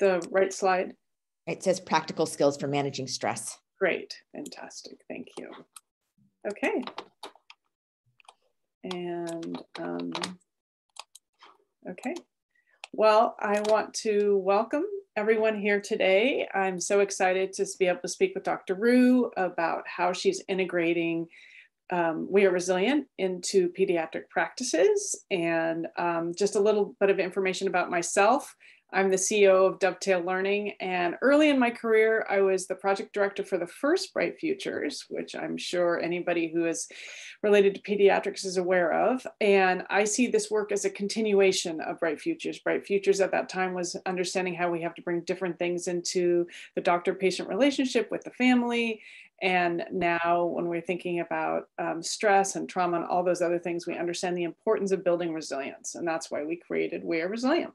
the right slide? It says practical skills for managing stress. Great, fantastic, thank you. Okay. And okay. Well, I want to welcome everyone here today. I'm so excited to be able to speak with Dr. Rhew about how she's integrating We Are Resilient into pediatric practices. And just a little bit of information about myself. I'm the CEO of Dovetail Learning, and early in my career, I was the project director for the first Bright Futures, which I'm sure anybody who is related to pediatrics is aware of. And I see this work as a continuation of Bright Futures. Bright Futures at that time was understanding how we have to bring different things into the doctor-patient relationship with the family. And now when we're thinking about stress and trauma and all those other things, we understand the importance of building resilience. And that's why we created We Are Resilient.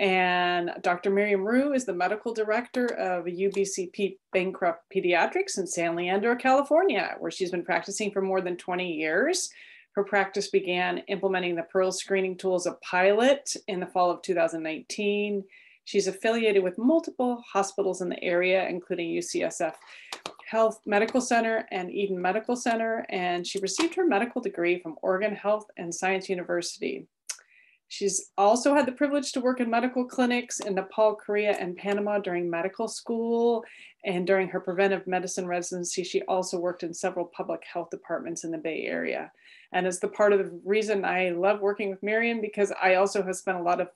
And Dr. Miriam Rhew is the medical director of UBCP Bancroft Pediatrics in San Leandro, California, where she's been practicing for more than 20 years. Her practice began implementing the PEARL screening tool as a pilot in the fall of 2019. She's affiliated with multiple hospitals in the area, including UCSF Health Medical Center and Eden Medical Center. And she received her medical degree from Oregon Health and Science University. She's also had the privilege to work in medical clinics in Nepal, Korea, and Panama during medical school. And during her preventive medicine residency, she also worked in several public health departments in the Bay Area. And it's the part of the reason I love working with Miriam, because I also have spent a lot of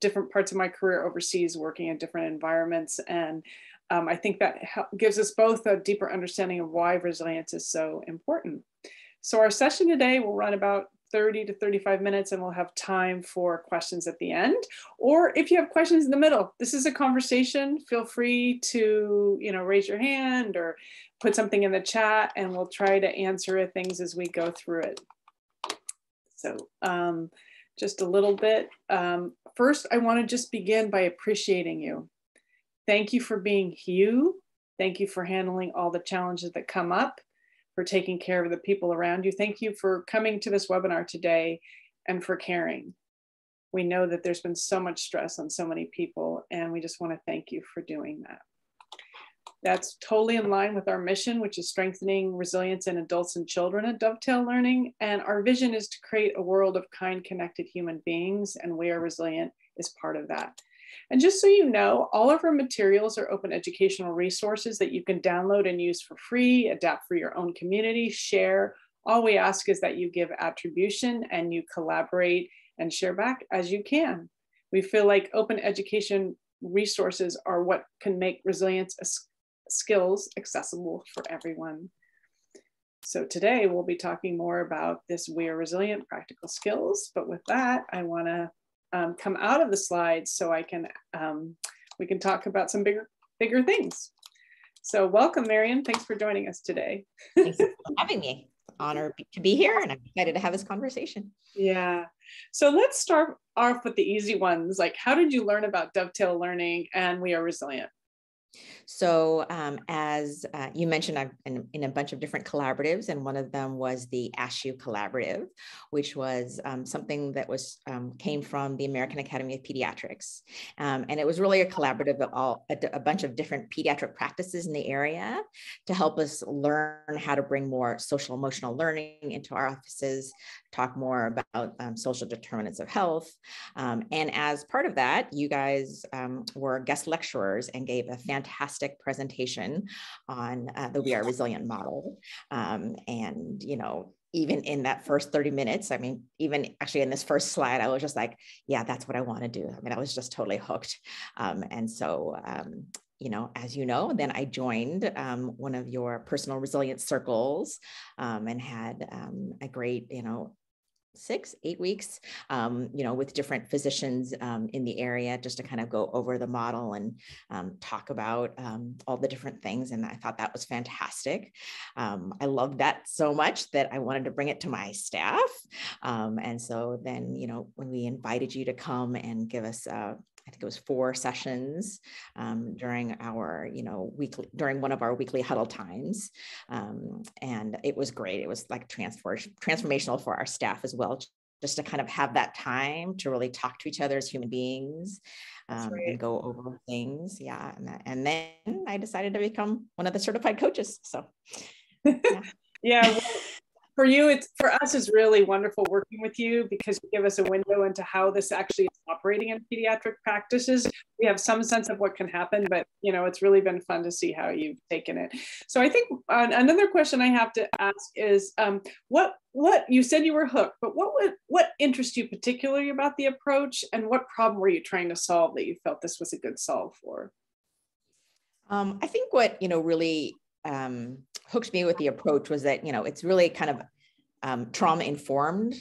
different parts of my career overseas working in different environments. And I think that gives us both a deeper understanding of why resilience is so important. So our session today will run about 30 to 35 minutes, and we'll have time for questions at the end. Or if you have questions in the middle, this is a conversation. Feel free to, you know, raise your hand or put something in the chat, and we'll try to answer things as we go through it. So just a little bit. First, I want to just begin by appreciating you. Thank you for being you. Thank you for handling all the challenges that come up, for taking care of the people around you. Thank you for coming to this webinar today and for caring. We know that there's been so much stress on so many people, and we just want to thank you for doing that. That's totally in line with our mission, which is strengthening resilience in adults and children at Dovetail Learning. And our vision is to create a world of kind, connected human beings, and We Are Resilient is part of that. And just so you know, all of our materials are open educational resources that you can download and use for free, adapt for your own community, share. All we ask is that you give attribution and you collaborate and share back as you can. We feel like open education resources are what can make resilience skills accessible for everyone. So today we'll be talking more about this We Are Resilient practical skills. But with that, I want to come out of the slides so I can, we can talk about some bigger things. So welcome, Miriam. Thanks for joining us today. Thanks for having me. Honor to be here, and I'm excited to have this conversation. Yeah. So let's start off with the easy ones. Like, how did you learn about Dovetail Learning and We Are Resilient? So as you mentioned, I'm in a bunch of different collaboratives, and one of them was the ASHU Collaborative, which was something that was came from the American Academy of Pediatrics. And it was really a collaborative of a bunch of different pediatric practices in the area to help us learn how to bring more social emotional learning into our offices, talk more about social determinants of health. And as part of that, you guys were guest lecturers and gave a fantastic presentation on the We Are Resilient model. And, you know, even in that first 30 minutes, I mean, even actually in this first slide, I was just like, yeah, that's what I want to do. I mean, I was just totally hooked. And so, you know, as you know, then I joined one of your personal resilience circles and had a great, you know, 6, 8 weeks, you know, with different physicians in the area, just to kind of go over the model and talk about all the different things. And I thought that was fantastic. I loved that so much that I wanted to bring it to my staff. And so then, you know, when we invited you to come and give us I think it was 4 sessions during our, you know, weekly, during one of our weekly huddle times. And it was great. It was like transformational for our staff as well, just to kind of have that time to really talk to each other as human beings, right, and go over things. Yeah. And then I decided to become one of the certified coaches. So yeah. Yeah, well, for you, it's, for us, it's really wonderful working with you because you give us a window into how this actually is operating in pediatric practices. We have some sense of what can happen, but you know, it's really been fun to see how you've taken it. So I think another question I have to ask is, what you said you were hooked, but what interests you particularly about the approach, and what problem were you trying to solve that you felt this was a good solve for? I think what really hooked me with the approach was that, it's really kind of trauma informed,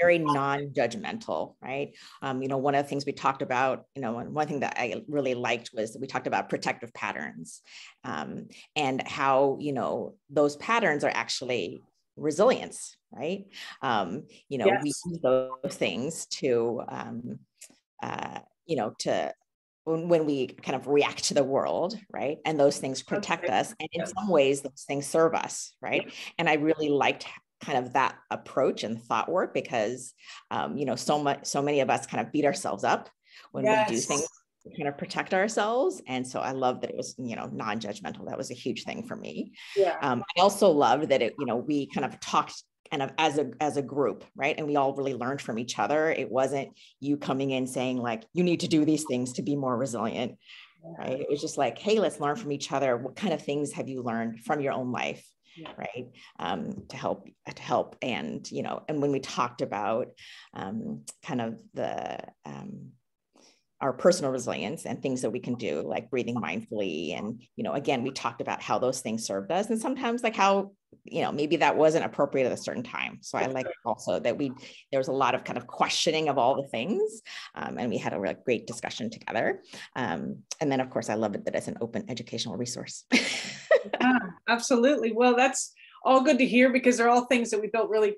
very non-judgmental, right? One of the things we talked about, and one thing that I really liked was that we talked about protective patterns, and how, those patterns are actually resilience, right? Yes. We use those things to, when we kind of react to the world, right? And those things protect us. And in some ways, those things serve us, right? And I really liked kind of that approach and thought work because, so many of us kind of beat ourselves up when we do things to kind of protect ourselves. And so I love that it was, non-judgmental. That was a huge thing for me. Yeah. I also loved that it, we kind of talked kind of as a group, right? And we all really learned from each other. It wasn't you coming in saying like, you need to do these things to be more resilient, right? It was just like, hey, let's learn from each other. What kind of things have you learned from your own life, right? To help. And, and when we talked about kind of the, our personal resilience and things that we can do, like breathing mindfully. And, again, we talked about how those things served us and sometimes like how, maybe that wasn't appropriate at a certain time. So I like also that there was a lot of kind of questioning of all the things. And we had a really great discussion together. And then of course, I love it that it's an open educational resource. Yeah, absolutely. Well, that's all good to hear because they're all things that we built really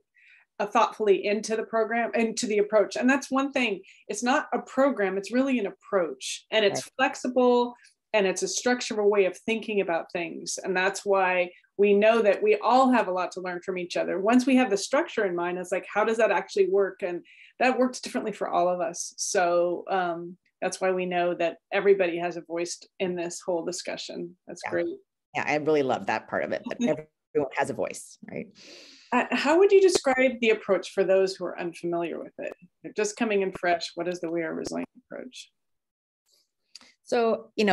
thoughtfully into the program, into the approach. And that's one thing, it's not a program, it's really an approach, and it's flexible, and it's a structural way of thinking about things. And that's why we know that we all have a lot to learn from each other. Once we have the structure in mind, it's like, how does that actually work? And that works differently for all of us. So that's why we know that everybody has a voice in this whole discussion. That's great. Yeah, I really love that part of it, that everyone has a voice, right? How would you describe the approach for those who are unfamiliar with it? They're just coming in fresh. What is the We Are Resilient approach? So, We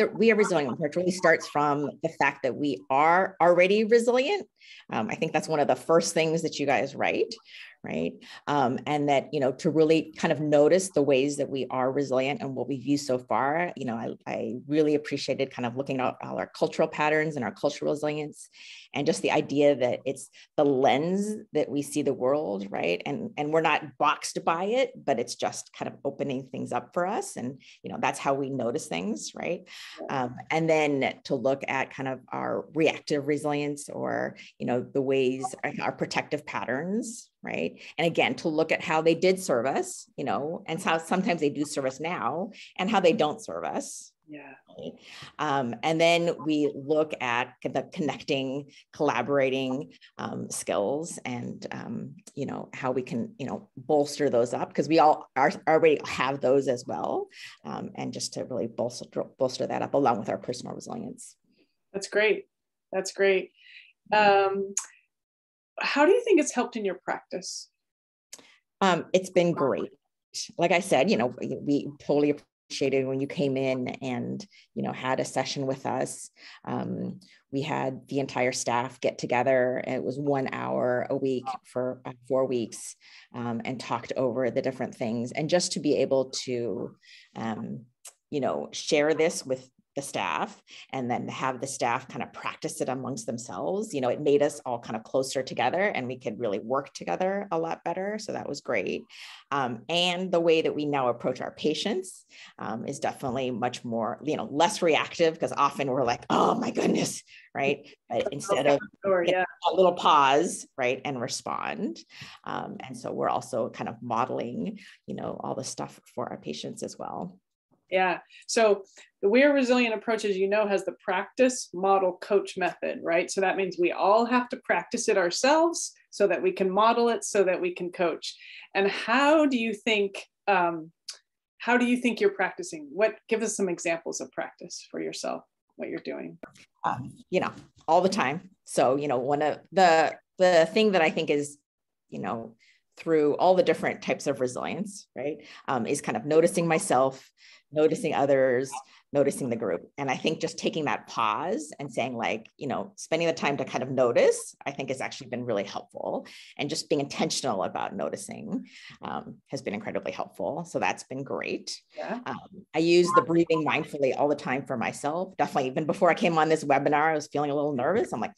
Are Resilient approach really starts from the fact that we are already resilient. I think that's one of the first things that you guys write, right? And that, to really kind of notice the ways that we are resilient and what we've used so far. I really appreciated kind of looking at all our cultural patterns and our cultural resilience, and just the idea that it's the lens that we see the world, right? And we're not boxed by it, but it's just kind of opening things up for us. And, that's how we notice things, right? And then to look at kind of our reactive resilience, or, the ways, our protective patterns, right? And again, to look at how they did serve us, and how sometimes they do serve us now and how they don't serve us. Yeah. Right? And then we look at the connecting, collaborating skills, and, how we can, bolster those up, because we all already have those as well. And just to really bolster that up along with our personal resilience. That's great. That's great. How do you think it's helped in your practice? It's been great. Like I said, we totally appreciated when you came in and, had a session with us. We had the entire staff get together, and it was 1 hour a week for 4 weeks, and talked over the different things. And just to be able to, share this with the staff, and then have the staff kind of practice it amongst themselves. It made us all kind of closer together, and we could really work together a lot better. So that was great. And the way that we now approach our patients is definitely much more, less reactive, because often we're like, oh my goodness, right? But instead of a little pause, right, and respond. And so we're also kind of modeling, all the stuff for our patients as well. Yeah. So the We Are Resilient approach, as you know, has the practice, model, coach method, right? So that means we all have to practice it ourselves. so that we can model it, so that we can coach. And how do you think you're practicing? Give us some examples of practice for yourself, what you're doing. You know, all the time. So, you know, one of the thing that I think is, you know, through all the different types of resilience, right, is kind of noticing myself, noticing others, noticing the group. And I think just taking that pause and saying, like, you know, spending the time to kind of notice, I think has actually been really helpful. And just being intentional about noticing has been incredibly helpful. So that's been great. Yeah. I use the breathing mindfully all the time for myself. Definitely, even before I came on this webinar, I was feeling a little nervous. I'm like,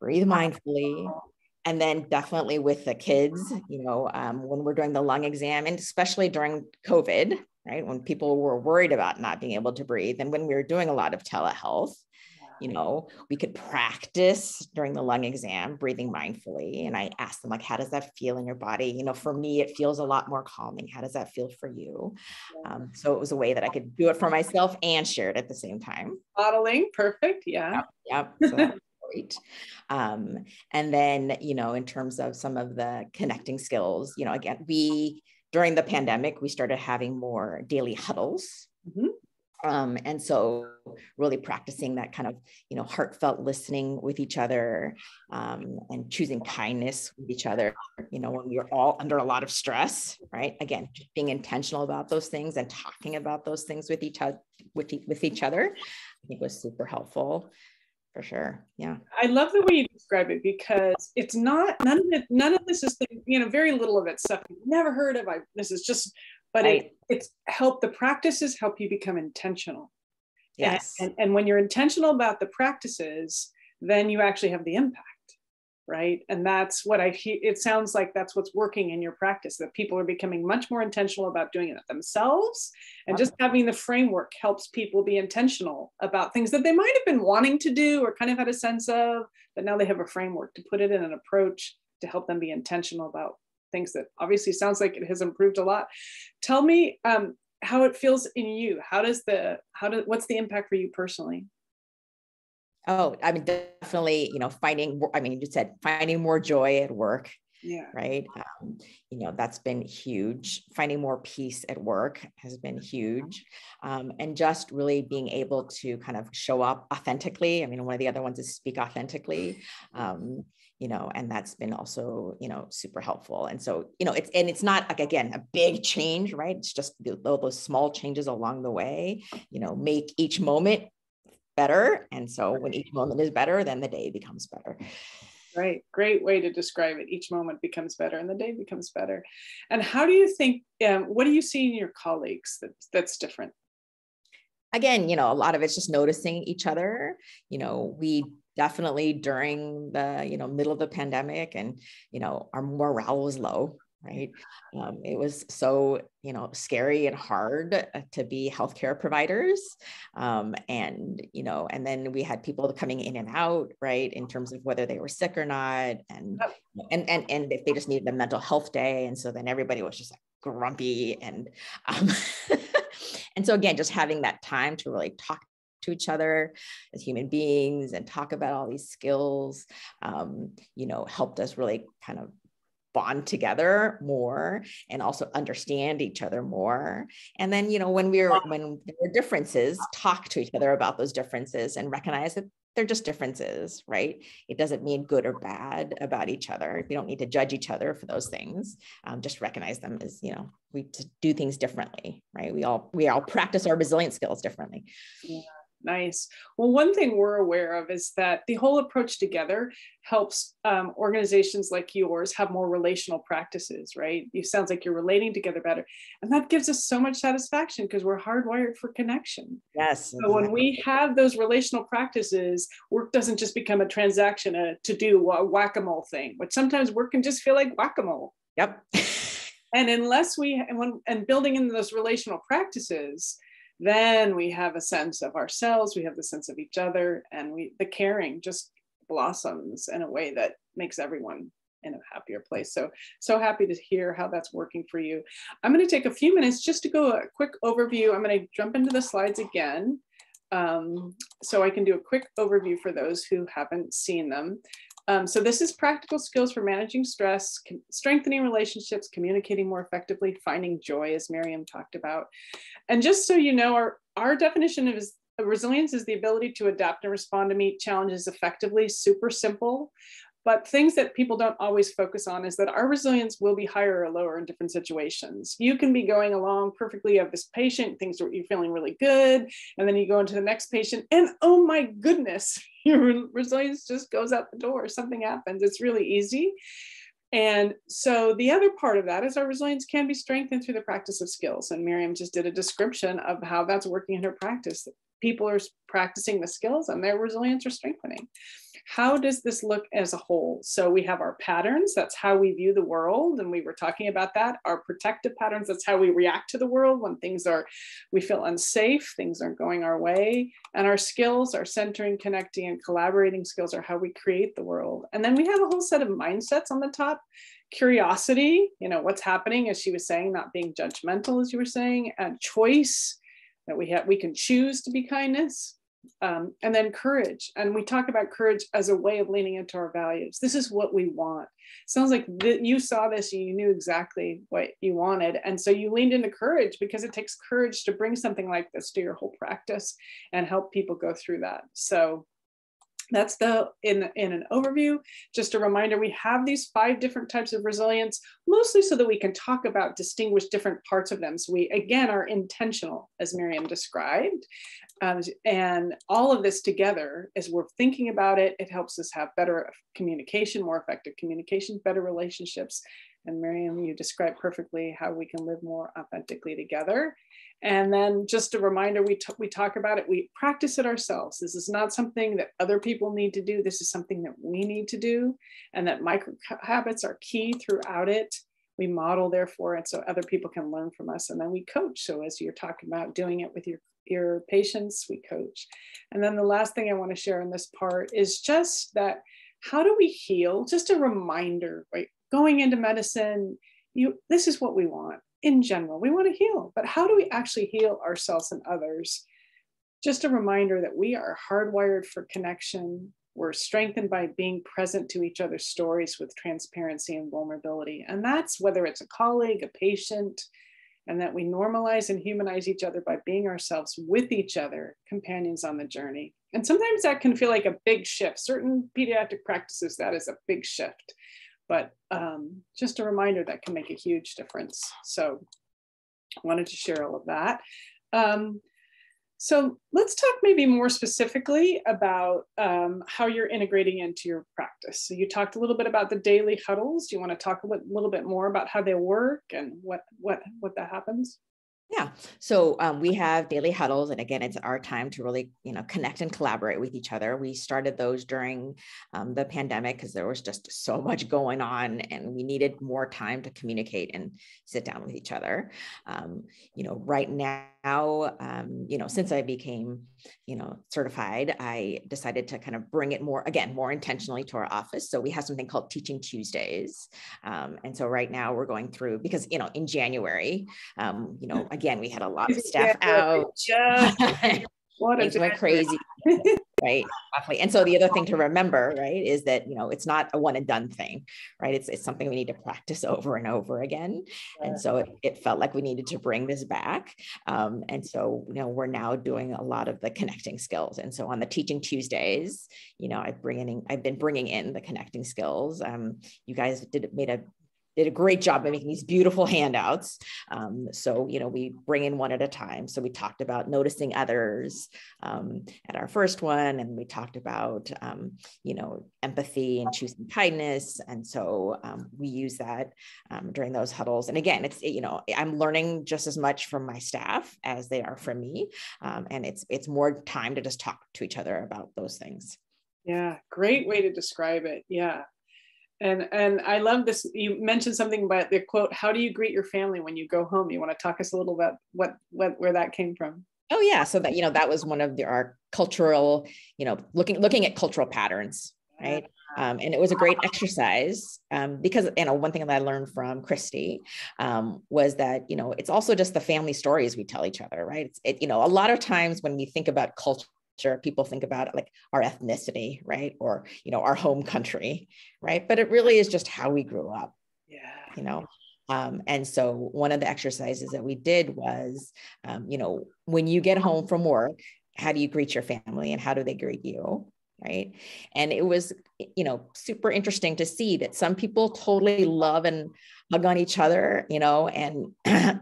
breathe mindfully. And then definitely with the kids, you know, when we're doing the lung exam, and especially during COVID, right, when people were worried about not being able to breathe, and when we were doing a lot of telehealth, you know, we could practice during the lung exam, breathing mindfully. And I asked them, like, how does that feel in your body? You know, for me, it feels a lot more calming. How does that feel for you? So it was a way that I could do it for myself and share it at the same time. Modeling, perfect. Yeah. Yep. So great. And then, you know, in terms of some of the connecting skills, you know, again, during the pandemic, we started having more daily huddles. And so really practicing that kind of, you know, heartfelt listening with each other, and choosing kindness with each other, you know, when we were all under a lot of stress, right? Again, just being intentional about those things and talking about those things with each other, I think was super helpful. For sure. Yeah. I love the way you describe it, because it's not, none of this is, you know, very little of it's stuff you've never heard of. This is just, but right. It's help. The practices help you become intentional. Yes. And when you're intentional about the practices, then you actually have the impact. Right. And that's what I hear. It sounds like that's what's working in your practice, that people are becoming much more intentional about doing it themselves. And just having the framework helps people be intentional about things that they might have been wanting to do or kind of had a sense of, but now they have a framework to put it in, an approach to help them be intentional about things that obviously sounds like it has improved a lot. Tell me how it feels in you. What's the impact for you personally? Oh, I mean, definitely, you know, finding more joy at work. Yeah. Right. You know, that's been huge. Finding more peace at work has been huge. And just really being able to kind of show up authentically. I mean, one of the other ones is speak authentically, you know, and that's been also, you know, super helpful. And so, you know, it's not like, again, a big change, right? It's just those small changes along the way, you know, make each moment better. And so when each moment is better, then the day becomes better. Right. Great way to describe it. Each moment becomes better and the day becomes better. And how do you think, what do you see in your colleagues that's different? Again, you know, a lot of it's just noticing each other. You know, we definitely during the, you know, middle of the pandemic, and, you know, our morale was low. Right. It was so, you know, scary and hard to be healthcare providers. And, you know, and then we had people coming in and out, right, in terms of whether they were sick or not. And if they just needed a mental health day. And so then everybody was just like grumpy. And, and so again, just having that time to really talk to each other as human beings and talk about all these skills, you know, helped us really kind of bond together more and also understand each other more. And then, you know, when there were differences, talk to each other about those differences and recognize that they're just differences, right? It doesn't mean good or bad about each other. We don't need to judge each other for those things. Just recognize them as, you know, we do things differently, right? We all practice our resilience skills differently. Yeah. Nice. Well, one thing we're aware of is that the whole approach together helps organizations like yours have more relational practices, right? It sounds like you're relating together better. And that gives us so much satisfaction because we're hardwired for connection. Yes. So exactly. When we have those relational practices, work doesn't just become a transaction, a to-do, a whack-a-mole thing, which sometimes work can just feel like whack-a-mole. Yep. And building in those relational practices, then we have a sense of ourselves, we have the sense of each other, and the caring just blossoms in a way that makes everyone in a happier place. So happy to hear how that's working for you. I'm going to take a few minutes just to go a quick overview. I'm going to jump into the slides again, so I can do a quick overview for those who haven't seen them. So this is practical skills for managing stress, strengthening relationships, communicating more effectively, finding joy, as Miriam talked about. And just so you know, our definition of resilience is the ability to adapt and respond to meet challenges effectively, super simple. But things that people don't always focus on is that our resilience will be higher or lower in different situations. You can be going along perfectly of this patient, things where you're feeling really good, and then you go into the next patient and oh my goodness, your resilience just goes out the door, something happens, it's really easy. And so the other part of that is our resilience can be strengthened through the practice of skills. And Miriam just did a description of how that's working in her practice. People are practicing the skills and their resilience are strengthening. How does this look as a whole? So we have our patterns, that's how we view the world. And we were talking about that, our protective patterns, that's how we react to the world when things are, we feel unsafe, things aren't going our way. And our skills, our centering, connecting, and collaborating skills are how we create the world. And then we have a whole set of mindsets on the top. Curiosity, you know, what's happening, as she was saying, not being judgmental, as you were saying, and choice, that we can choose to be kindness, and then courage. And we talk about courage as a way of leaning into our values. This is what we want. Sounds like you saw this, you knew exactly what you wanted. And so you leaned into courage because it takes courage to bring something like this to your whole practice and help people go through that. So that's in an overview. Just a reminder, we have these 5 different types of resilience, mostly so that we can talk about, distinguish different parts of them. So we, again, are intentional, as Miriam described. And all of this together, as we're thinking about it, it helps us have better communication, more effective communication, better relationships. And Miriam, you described perfectly how we can live more authentically together. And then just a reminder, we talk about it, we practice it ourselves. This is not something that other people need to do. This is something that we need to do, and that micro habits are key throughout it. We model, therefore, and so other people can learn from us. And then we coach. So as you're talking about doing it with your patients, we coach. And then the last thing I want to share in this part is just that, how do we heal? Just a reminder, right? Going into medicine, this is what we want in general. We want to heal, but how do we actually heal ourselves and others? Just a reminder that we are hardwired for connection. We're strengthened by being present to each other's stories with transparency and vulnerability. And that's whether it's a colleague, a patient, and that we normalize and humanize each other by being ourselves with each other, companions on the journey. And sometimes that can feel like a big shift. Certain pediatric practices, that is a big shift. But just a reminder that can make a huge difference. So I wanted to share all of that. So let's talk maybe more specifically about how you're integrating into your practice. So you talked a little bit about the daily huddles. Do you want to talk a little bit more about how they work and what that happens? Yeah. So we have daily huddles. And again, it's our time to really, connect and collaborate with each other. We started those during the pandemic because there was just so much going on and we needed more time to communicate and sit down with each other. Right now, since I became, certified, I decided to kind of bring it more intentionally to our office. So we have something called Teaching Tuesdays. And so right now we're going through, because, in January, again, we had a lot of staff out. Yeah. Things went crazy, right? And so the other thing to remember, right, is that, it's not a one and done thing, right? It's something we need to practice over and over again. And so it felt like we needed to bring this back. And so, we're now doing a lot of the connecting skills. And so on the Teaching Tuesdays, I've been bringing in the connecting skills. You guys did a great job of making these beautiful handouts. So, we bring in one at a time. So we talked about noticing others at our first one, and we talked about, empathy and choosing kindness. And so we use that during those huddles. And again, I'm learning just as much from my staff as they are from me. And it's more time to just talk to each other about those things. Yeah. Great way to describe it. Yeah. And I love this. You mentioned something about the quote, "How do you greet your family when you go home?" You want to talk us a little about where that came from? Oh yeah, so that that was one of our cultural, looking at cultural patterns, right? And it was a great exercise because one thing that I learned from Christy was that it's also just the family stories we tell each other, right? It's a lot of times when we think about culture. culture, people think about it like our ethnicity, right? Or, you know, our home country, right? But it really is just how we grew up, you know? And so one of the exercises that we did was, you know, when you get home from work, how do you greet your family and how do they greet you, right? And it was, you know, super interesting to see that some people totally love and hug on each other, you know, and,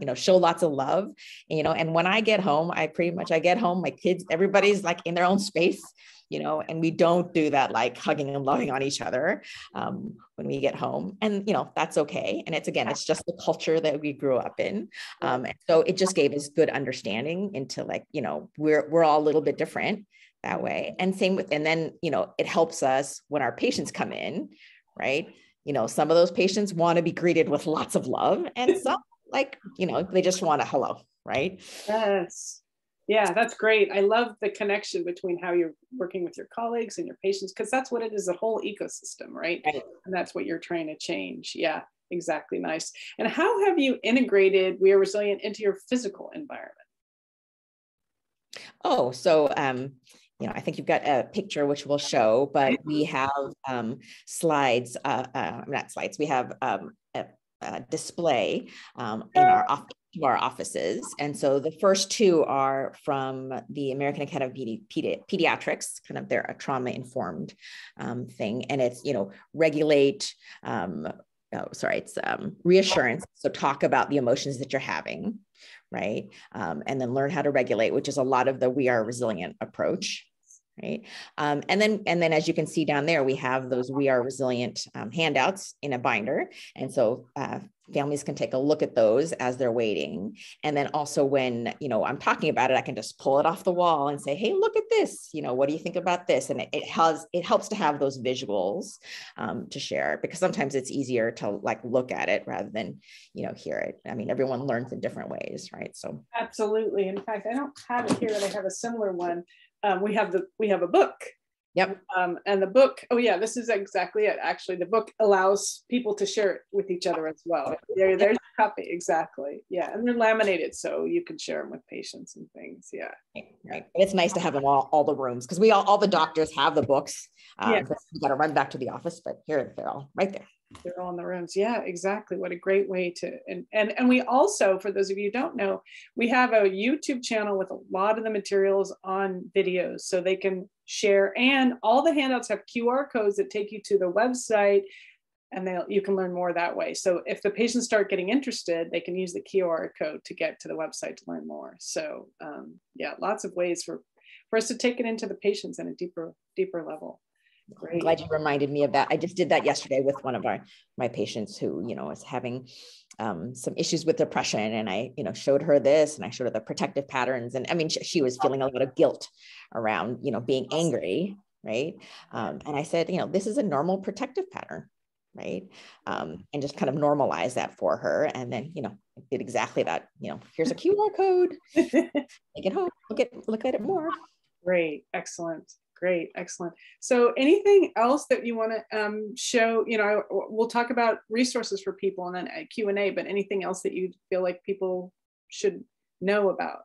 you know, show lots of love, you know, and when I get home, I get home, my kids, everybody's like in their own space, you know, and we don't do that, like hugging and loving on each other when we get home. And, you know, that's okay. And it's, again, it's just the culture that we grew up in. And so it just gave us good understanding into, like, you know, we're all a little bit different that way. And same with, and then, you know, it helps us when our patients come in, right? You know, some of those patients want to be greeted with lots of love and some, like, you know, they just want a hello, right? Yes. Yeah, that's great. I love the connection between how you're working with your colleagues and your patients, because that's what it is, a whole ecosystem, right? And that's what you're trying to change. Yeah, exactly. Nice. And how have you integrated We Are Resilient into your physical environment? Oh, so, you know, I think you've got a picture which we'll show, but we have slides, not slides, we have a display in our office. To our offices. And so the first two are from the American Academy of Pediatrics, kind of their trauma informed thing. And it's, you know, regulate, it's reassurance. So talk about the emotions that you're having, right? And then learn how to regulate, which is a lot of the We Are Resilient approach. Right. And then as you can see down there, we have those We Are Resilient handouts in a binder. And so families can take a look at those as they're waiting. And then also when, you know, I'm talking about it, I can just pull it off the wall and say, hey, look at this, you know, what do you think about this? And it helps to have those visuals to share, because sometimes it's easier to, like, look at it rather than, you know, hear it. I mean, everyone learns in different ways, right? So absolutely. In fact, I don't have it here, but I have a similar one. We have a book. Yep. And the book, oh yeah, this is exactly it. Actually, the book allows people to share it with each other as well. There's a copy, exactly. Yeah, and they're laminated, so you can share them with patients and things. Yeah. Right. It's nice to have them all the rooms, because we all the doctors have the books. You got to run back to the office, but here they're all right there. They're all in the rooms. Yeah, exactly. What a great way to, and we also, for those of you who don't know, we have a YouTube channel with a lot of the materials on videos, so they can share, and all the handouts have QR codes that take you to the website, and you can learn more that way. So if the patients start getting interested, they can use the QR code to get to the website to learn more. So yeah, lots of ways for us to take it into the patients in a deeper level. Great. I'm glad you reminded me of that. I just did that yesterday with one of my patients who, you know, is having some issues with depression, and I, you know, showed her this, and I showed her the protective patterns, and I mean, she was feeling a lot of guilt around, you know, being angry, right? And I said, you know, this is a normal protective pattern, right? And just kind of normalize that for her, and then, you know, did exactly that. You know, here's a QR code. Take it home. Look at it more. Great, excellent. Great, excellent. So anything else that you want to show? You know, we'll talk about resources for people and then Q&A, but anything else that you feel like people should know about?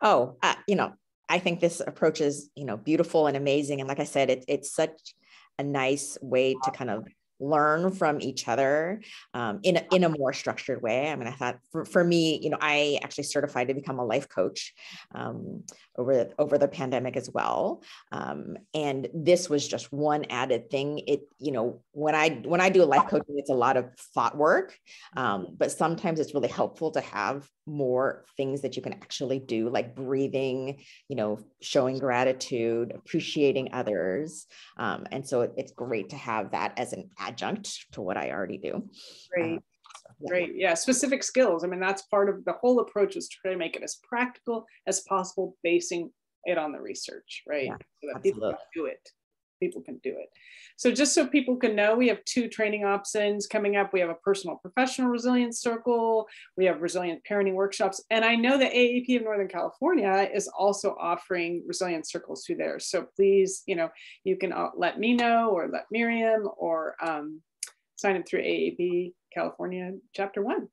Oh, you know, I think this approach is, you know, beautiful and amazing. And like I said, it's such a nice way to kind of learn from each other in a more structured way. I mean, I thought for me, you know, I actually certified to become a life coach over the pandemic as well. And this was just one added thing. It, you know, when I do a life coaching, it's a lot of thought work, but sometimes it's really helpful to have more things that you can actually do, like breathing, you know, showing gratitude, appreciating others. And so it's great to have that as an adjunct to what I already do. Great. Great. Yeah. Specific skills. I mean, that's part of the whole approach, is to try to make it as practical as possible, basing it on the research, right? Yeah, so that people can do it. People can do it. So just so people can know, we have 2 training options coming up. We have a personal professional resilience circle. We have resilient parenting workshops. And I know the AAP of Northern California is also offering resilience circles through there. So please, you know, you can let me know, or let Miriam, or sign up through AAP California Chapter 1.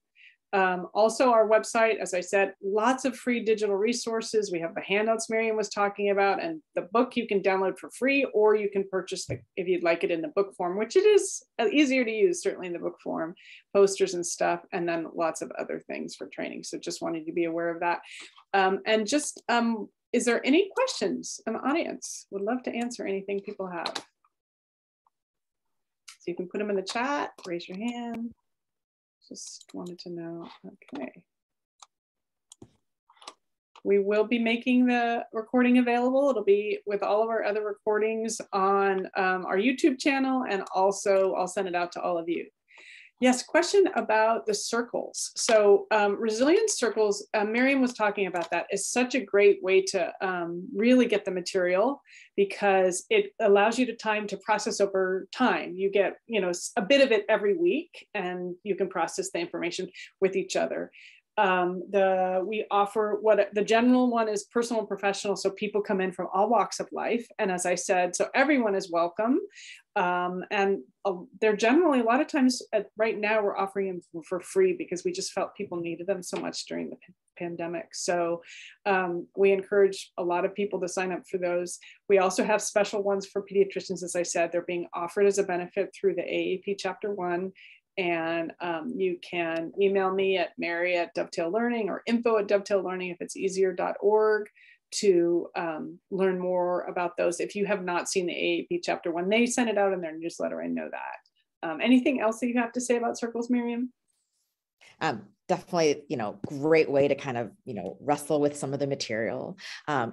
Also our website, as I said, lots of free digital resources. We have the handouts Miriam was talking about, and the book you can download for free, or you can purchase the, if you'd like it in the book form, which it is easier to use, certainly in the book form, posters and stuff, and then lots of other things for training. So just wanted to be aware of that. And just, is there any questions in the audience? Would love to answer anything people have. So you can put them in the chat, raise your hand. Just wanted to know, okay. We will be making the recording available. It'll be with all of our other recordings on our YouTube channel, and also I'll send it out to all of you. Yes, question about the circles. So resilience circles, Miriam was talking about that, is such a great way to really get the material, because it allows you to process over time. You get, you know, a bit of it every week, and you can process the information with each other. We offer what the general one is, personal and professional. So people come in from all walks of life. And as I said, so everyone is welcome. They're generally, a lot of times right now, we're offering them for free because we just felt people needed them so much during the pandemic. So we encourage a lot of people to sign up for those. We also have special ones for pediatricians. As I said, they're being offered as a benefit through the AAP Chapter 1. And you can email me at mary@dovetaillearning or info@dovetaillearning if it's easier.org to learn more about those. If you have not seen the AAP Chapter 1, they send it out in their newsletter, I know that. Anything else that you have to say about circles, Miriam? Definitely, you know, great way to kind of, you know, wrestle with some of the material.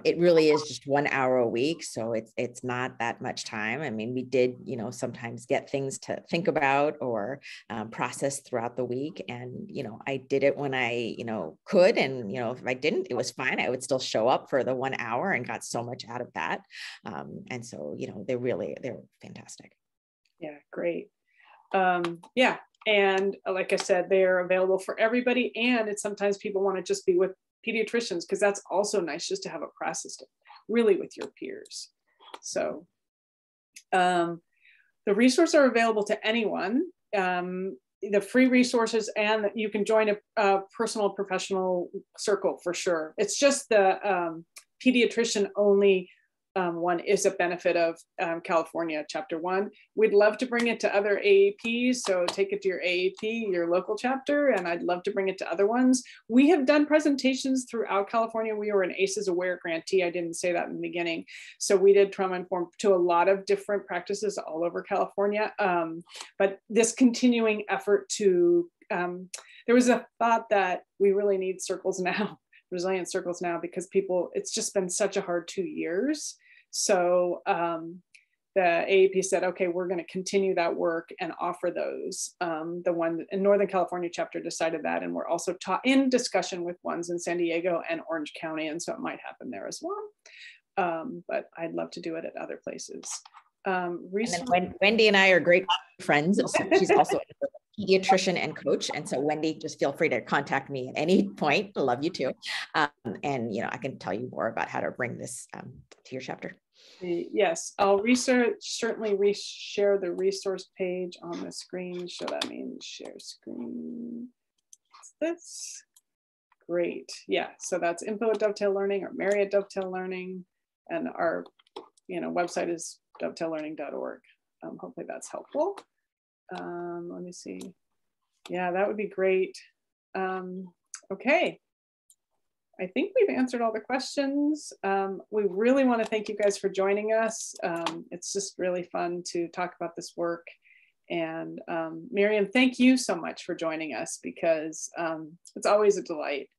It really is just 1 hour a week. So it's not that much time. I mean, we did, you know, sometimes get things to think about or process throughout the week. And, you know, I did it when I, you know, could, and, you know, if I didn't, it was fine. I would still show up for the 1 hour and got so much out of that. And so, you know, they're fantastic. Yeah, great. Yeah. And like I said, they're available for everybody. And it's sometimes people want to just be with pediatricians, because that's also nice just to have a process really with your peers. So the resources are available to anyone, the free resources, and you can join a personal professional circle for sure. It's just the pediatrician only one is a benefit of California Chapter 1. We'd love to bring it to other AAPs, so take it to your AAP, your local chapter, and I'd love to bring it to other ones. We have done presentations throughout California. We were an ACEs Aware grantee. I didn't say that in the beginning. So we did trauma-informed to a lot of different practices all over California. But this continuing effort to, there was a thought that we really need circles now, resilient circles now, because people, it's just been such a hard 2 years. So the AAP said, okay, we're going to continue that work and offer those. The one in Northern California chapter decided that, and we're also in discussion with ones in San Diego and Orange County, and so it might happen there as well. But I'd love to do it at other places. Wendy and I are great friends. So she's also a pediatrician and coach, and so Wendy, just feel free to contact me at any point. I love you too, and you know, I can tell you more about how to bring this to your chapter. Yes, I'll certainly share the resource page on the screen. So that means share screen. What's this? Great. Yeah. So that's info@dovetaillearning or mary@dovetaillearning, and our, you know, website is dovetaillearning.org. Hopefully that's helpful. Let me see. Yeah, that would be great. Okay. I think we've answered all the questions. We really want to thank you guys for joining us. It's just really fun to talk about this work. And Miriam, thank you so much for joining us, because it's always a delight.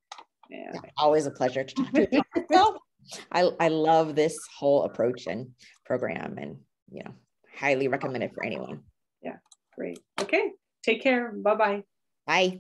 And yeah, always a pleasure to talk to you. I love this whole approach and program, and, you know, highly recommend it for anyone. Yeah, great. Okay, take care. Bye-bye. Bye.